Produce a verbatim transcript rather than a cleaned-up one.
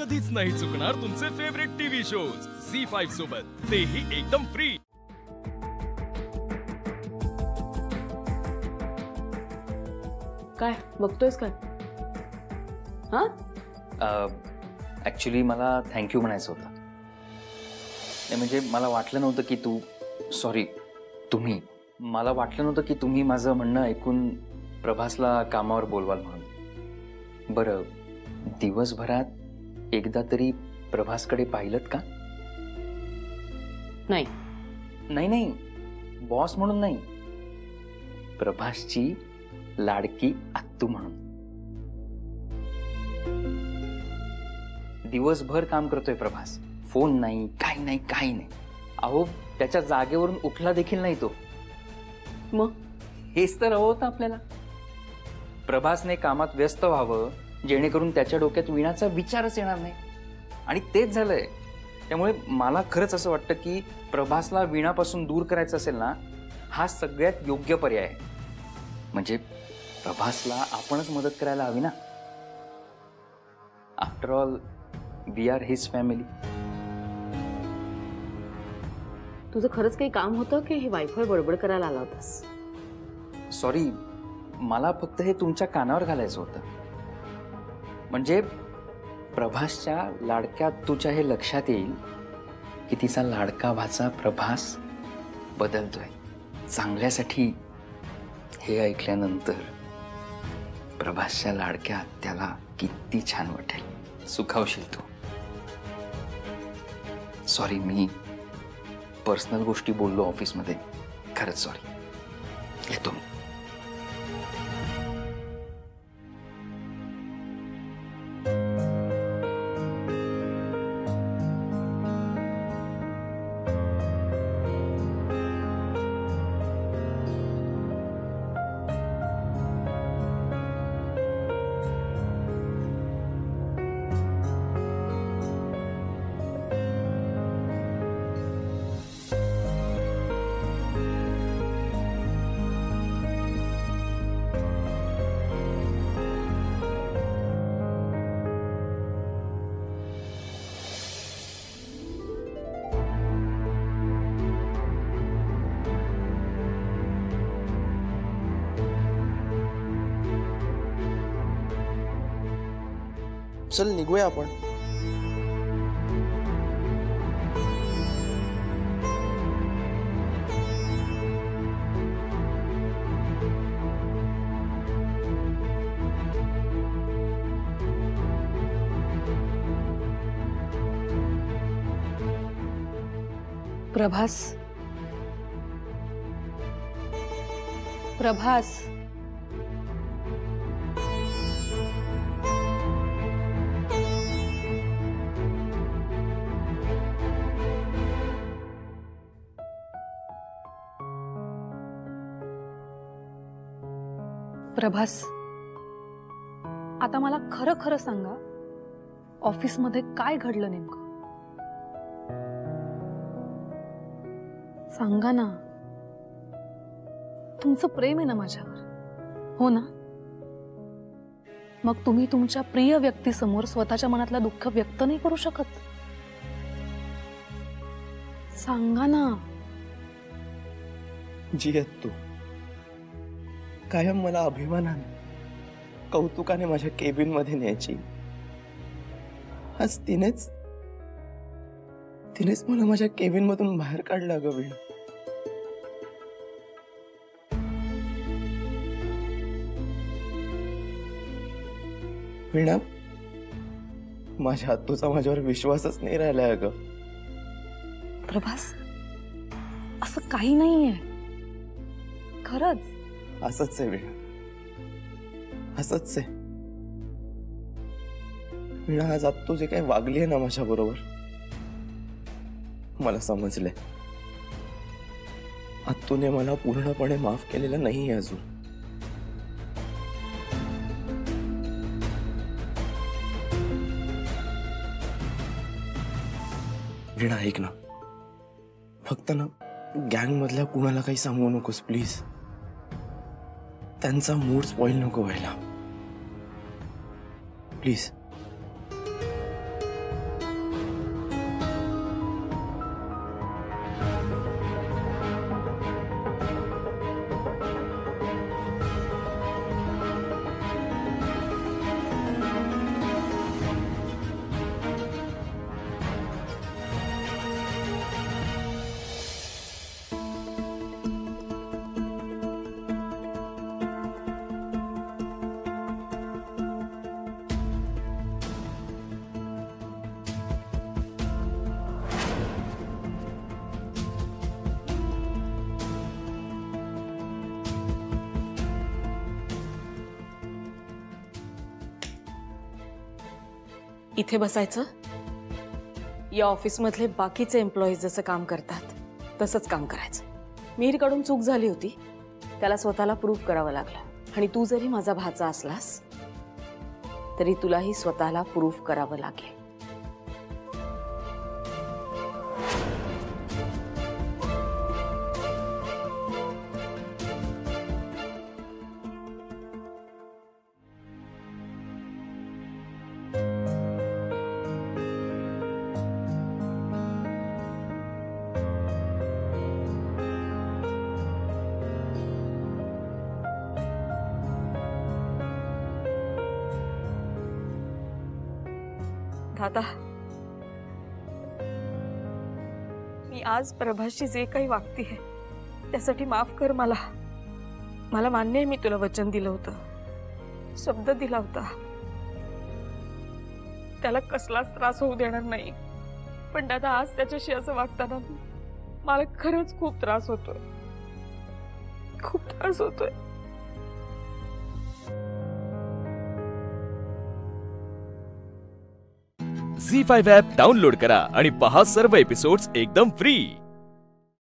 कधीच नाही चुकणार तुमचे favourite TV shows Zee five सोबत, तेही एकदम फ्री। काय बघतोयस काय? हां, ऍक्च्युअली मला थँक्यू म्हणायचं होतं। नाही म्हणजे मला वाटलं नव्हतं की तू सॉरी तुम्ही मला वाटलं नव्हतं की तुम्ही माझं म्हणणं ऐकून प्रभासला कामावर बोलवाल म्हणून। बरं, दिवसभरात एकदा तरी प्रभासकडे पाहिलत का? नाही नाही नाही, बॉस म्हणून नाही, प्रभासची लाडकी आत्तू म्हणून। दिवसभर काम करतोय प्रभास, फोन नाही, काही नाही काही नाही। अहो त्याच्या जागेवरून उठला देखील नाही तो। मग हेच तर हवं होतं आपल्याला, प्रभासने कामात व्यस्त व्हावं जेणेकरून त्याच्या डोक्यात विनाचा विचारच येणार नाही, आणि तेच झालंय। त्यामुळे मला खरंच असं वाटतं की प्रभासला विनापासून दूर करायचं असेल ना, हा सगळ्यात योग्य पर्याय आहे। म्हणजे प्रभासला आपणच मदत करायला हवी ना, after all we are his family. तुझं खरंच काही काम होतं की हे वायफळ बडबड करायला आला होतास? सॉरी, मला फक्त हे तुमच्या कानावर घालायचं होतं। म्हणजे प्रभासच्या लाडक्या तुझ्या हे लक्षात येईल की तिचा लाडका भाचा प्रभास बदलतोय चांगल्यासाठी। हे ऐकल्यानंतर प्रभासच्या लाडक्या आत्याला किती छान वाटेल, सुखावशील तू। सॉरी, मी पर्सनल गोष्टी बोललो ऑफिसमध्ये, खरंच सॉरी। येतो मी। चल निघूया आपण। प्रभास प्रभास प्रभास, आता मला खरं खरं सांगा, ऑफिस मध्ये काय घडलं नेमकं? सांगा ना, तुमचं प्रेम आहे ना माझ्यावर, हो ना? मग तुम्ही तुमच्या प्रिय व्यक्तीसमोर स्वतःच्या मनातलं दुःख व्यक्त नाही करू शकत? सांगा ना। जी आत्तू, कायम मला अभिमानाने कौतुकाने माझ्या केबिन मध्ये न्यायची, आज तिनेच तिनेच मला माझ्या केबिन मधून बाहेर काढला ग वेणू। वीणा, माझ्या आत्तूचा माझ्यावर विश्वासच नाही राहिलाय ग। प्रभास, असं काही नाहीये खरंच। असंच आहे वीणा, असंच आहे वीणा। आज आत्तू जे काही वागली आहे ना माझ्या बरोबर, मला समजलंय। आत्तूने मला पूर्णपणे माफ केलेलं नाहीये अजून। वीणा ऐक ना, फक्त ना गँग मधल्या कुणाला काही सांगू नकोस प्लीज। त्यांचा मूड स्पॉइल नको व्हायला प्लीज। इथे बसायचं, या ऑफिसमधले बाकीचे एम्प्लॉईज जसं काम करतात तसंच काम करायचं। मीरकडून चूक झाली होती, त्याला स्वतःला प्रूव्ह करावं लागलं। आणि तू जरी माझा भाचा असलास तरी तुलाही स्वतःला प्रूव्ह करावं लागेल। दादा, मी आज प्रभासशी जे काही वागते आहे त्यासाठी माफ कर मला। मला मान्य आहे, मी तुला वचन दिलं होतं, शब्द दिला होता, त्याला कसलाच त्रास होऊ देणार नाही। पण दादा, आज त्याच्याशी असं वागताना मला खरंच खूप त्रास होतोय, खूप त्रास होतोय। झी फाइव ॲप डाउनलोड करा आणि पहा सर्व एपिसोड्स एकदम फ्री।